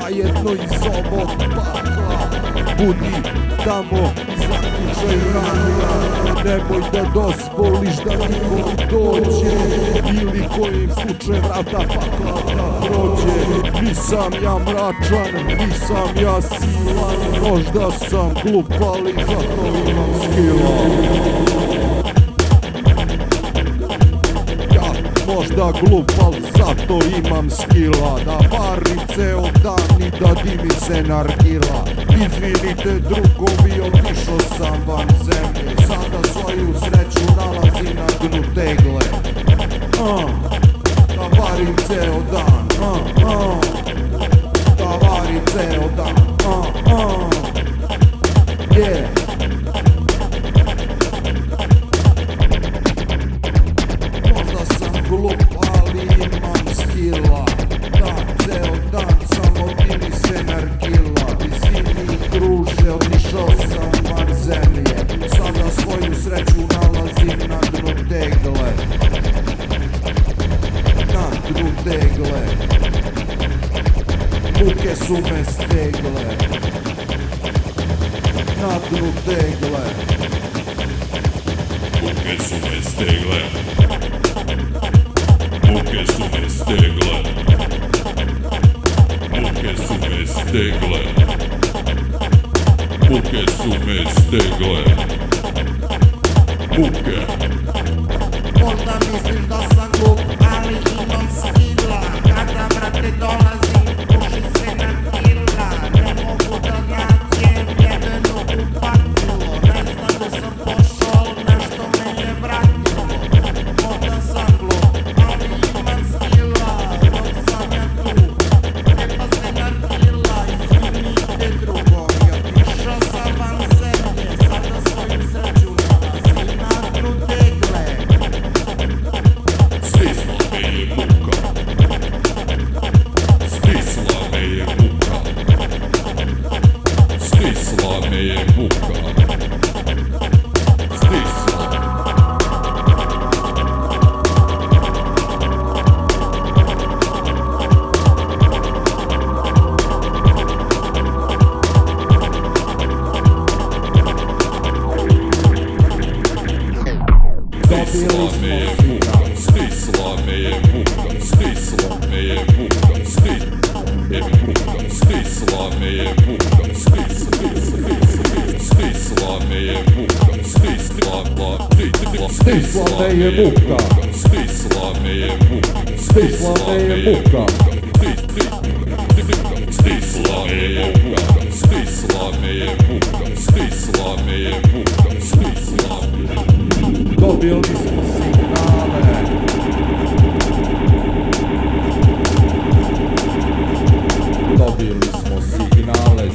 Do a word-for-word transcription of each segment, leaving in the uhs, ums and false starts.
Zajedno iz ovog pakla, budi tamo, zajedno. Nemoj da dozvoliš da niko dođe ili kojim slučajem vrata pakla prođe. Nisam ja mračan, nisam ja silan, možda sam glup, ali zato imam skila. Ja možda glup, ali zato imam skila, da varim ceo dan i da dimi se nargila. Izvinite drugovi, otišao sam van zemlje, sada svoju sreću nalazim na dnu tegle. uh, Da varim ceo dan, uh, uh, da varim ceo dan, uh, uh, yeah. Možda sam glup, ali imam skila, da ceo dan samo dimi se nargila. Izvini druže, otišao sam van zemlje, sada svoju sreću nalazim na dnu tegle. Na dnu tegle, muke su me stegle. Na dnu tegle, muke su me stegle. Muke su me stegle. Muke su me stegle. Muke su me stegle. Muke. Možda misliš da sam glup, ali imam skila. Kada vrate dolazim, uši se napila. Ne mogu da nađem jedno upatilo. Ne znam da sam pošao, nešto me je vratilo. Možda sam glup, ali imam skila. Dok sam ja tu, trepa se napila. Izvinite drugo, ja pišao sam van zemlje, sada svoju sreću nalazim na dnu tegle. Stisla me je muka, stisla me je muka, stisla me je muka, stisla. Stisla me je muka, stisla me je muka, stisla me je muka, stisla me je muka, stisla me je muka, stisla me je muka, stisla me je muka, stisla me je muka, stisla me je muka, stisla me je muka, stisla me je muka, stisla me je muka, stisla me je muka. Dobili smo signale. Dobili smo signale.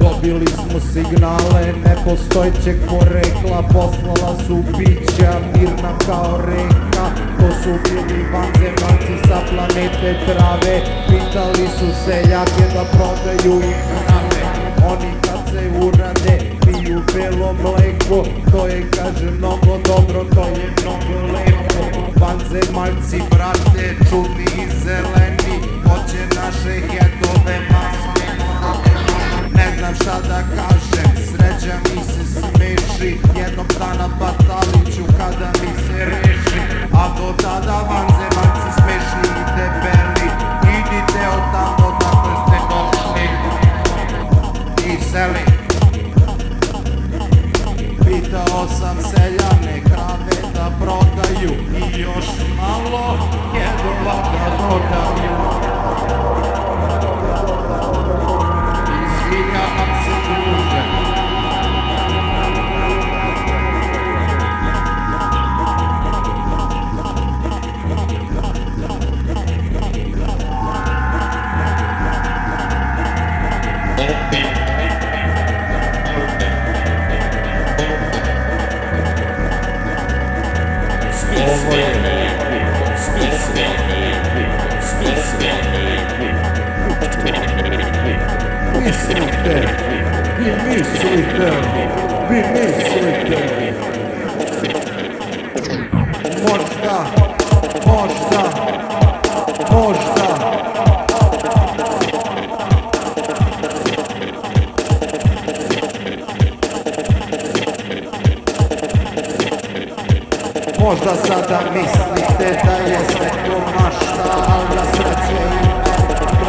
Dobili smo signale nepostojećeg porekla. Poslala su bića mirna kao reka. To su bili vanzemaljci sa planete Trave. Pitali su seljake da prodaju ih hrane. Oni kad se urade, piju belo mleko. To je, kaže, mnogo dobro, to je mnogo lepo. Vanzemaljci, brate, čudni i zeleni, hoće naše jedove masne. Ne znam šta da kažem, sreća mi se smeši. Jednog dana bataliću kada mi se reši. A do tada vanzemaljci smešni i debeli, idite od tamo dakle ste došli. Seli. Pitao sam seljane krave da prodaju i još malo jedova da dodaju. Izvinjavam se druže, mislite, vi mislite, vi mislite. Možda, možda, možda. Možda sada mislite da je sve to mašta, al da sreće ima,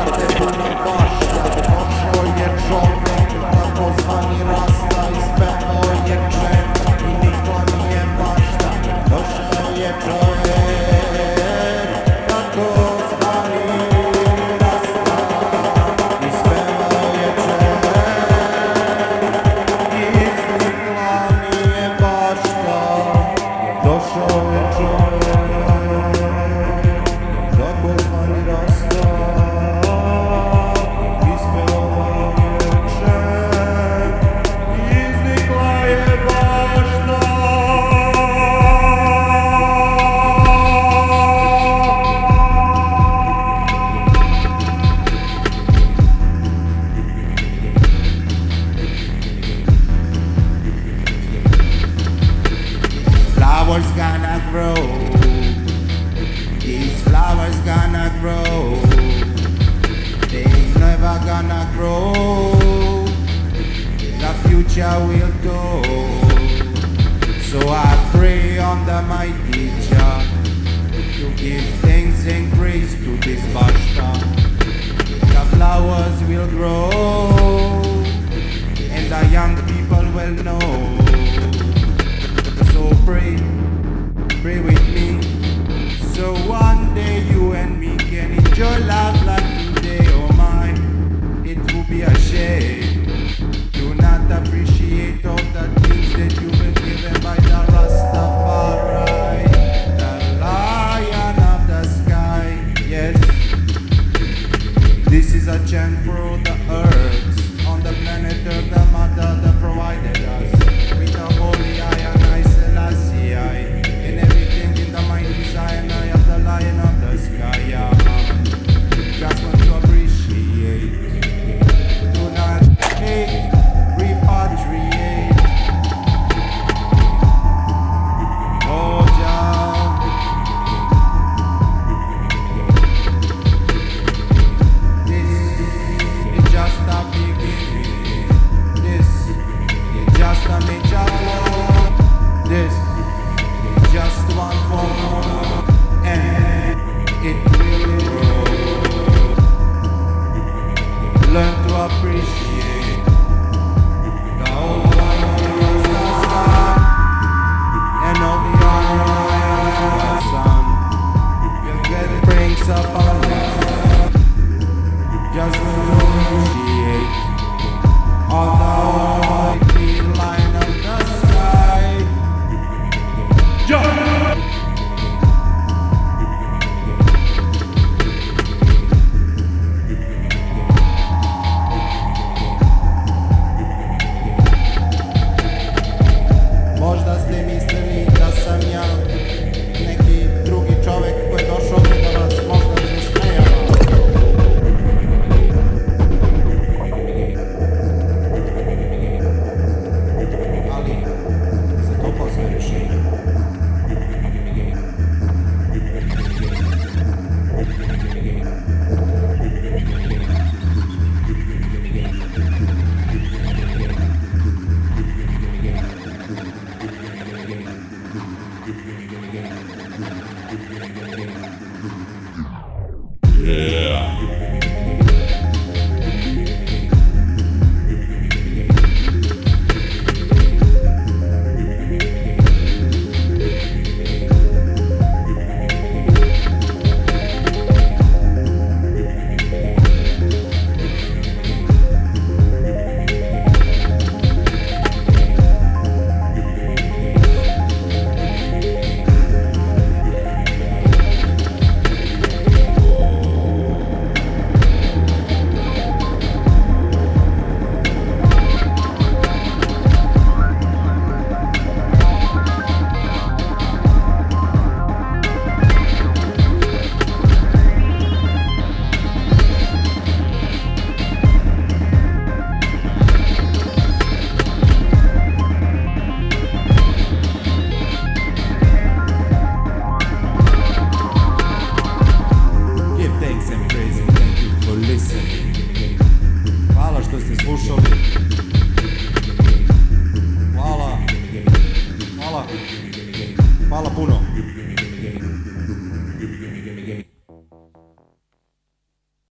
brate, puno bašta. Došao je čovjek, takozvani Rasta, ispeo je čem i niko nije mašta. Došao je čovjek, takozvani Rasta, ispeo je čem i iznikla nije bašta. Došao je čovjek, takozvani Rasta, ispeo je čem i iznikla je bašta. Flowers gonna grow, these flowers gonna grow, they never gonna grow, the future will go. So I pray on the mighty Jah to give thanks and praise to this Bashta. The flowers will grow and the young people will know. Pray, pray with me, so one day you and me can enjoy life like today. Oh my, it would be a shame to not appreciate all the things that you've been given by the Rastafari, the Lion of the Sky. Yes, this is a chant for the earth, on the planet Earth, the mother that provided us.